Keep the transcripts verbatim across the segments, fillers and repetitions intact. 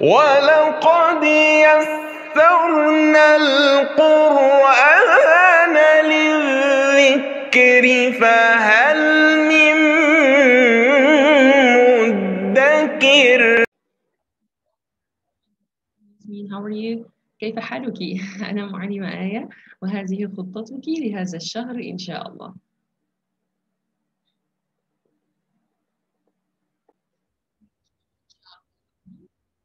وَلَقَدْ يَسَّرْنَا الْقُرْآنَ لِلذِّكْرِ فَهَلْ مِن مُدَّكِرٍ. Yasmin, how are you? كيف حالك؟ أنا معلمة آية وهذه خطتك لهذا الشهر إن شاء الله.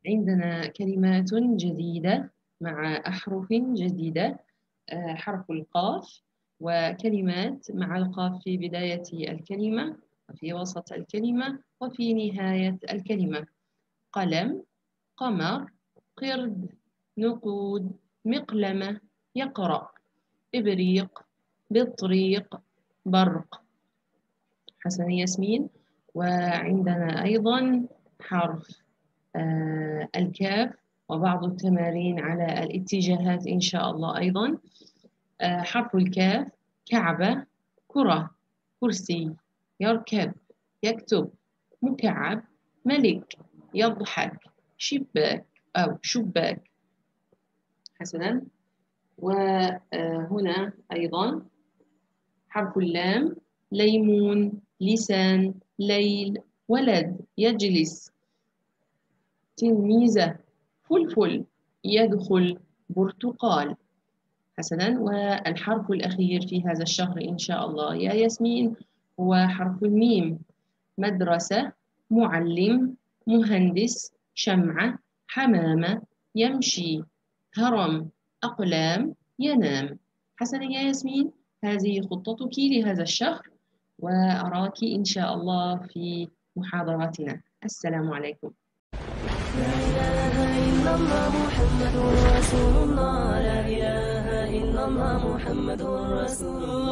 عندنا كلمات جديدة مع أحرف جديدة، حرف القاف وكلمات مع القاف في بداية الكلمة وفي وسط الكلمة وفي نهاية الكلمة. قلم، قمر، قرد، نقود، مقلمة، يقرأ، إبريق، بالطريق، برق. حسن ياسمين. وعندنا أيضا حرف آه الكاف وبعض التمارين على الاتجاهات إن شاء الله أيضا. آه حرف الكاف، كعبة، كرة، كرسي، يركب، يكتب، مكعب، ملك، يضحك، شباك أو شباك. حسنا. وهنا أيضا حرف اللام، ليمون، لسان، ليل، ولد، يجلس، تلميذة، فلفل، يدخل، برتقال. حسنا. والحرف الأخير في هذا الشهر إن شاء الله يا ياسمين هو حرف الميم، مدرسة، معلم، مهندس، شمعة، حمامة، يمشي، هرم، أقلام، ينام. حسنا يا ياسمين، هذه خطتك لهذا الشهر وأراك إن شاء الله في محاضراتنا. السلام عليكم. لا إله إلا الله محمد رسول الله. لا إله إلا الله محمد رسول الله.